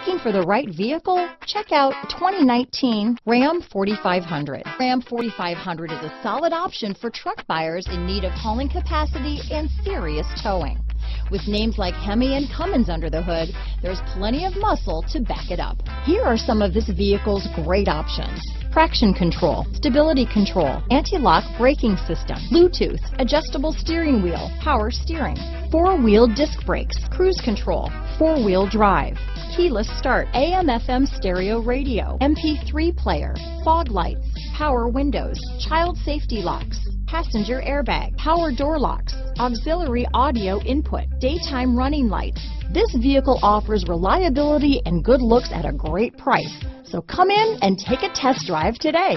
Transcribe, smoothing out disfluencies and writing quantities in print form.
Looking for the right vehicle? Check out 2019 Ram 4500. Ram 4500 is a solid option for truck buyers in need of hauling capacity and serious towing. With names like Hemi and Cummins under the hood, there's plenty of muscle to back it up. Here are some of this vehicle's great options: traction control, stability control, anti-lock braking system, Bluetooth, adjustable steering wheel, power steering, four-wheel disc brakes, cruise control, four-wheel drive, keyless start, AM/FM stereo radio, MP3 player, fog lights, power windows, child safety locks, passenger airbag, power door locks, auxiliary audio input, daytime running lights. This vehicle offers reliability and good looks at a great price. So come in and take a test drive today.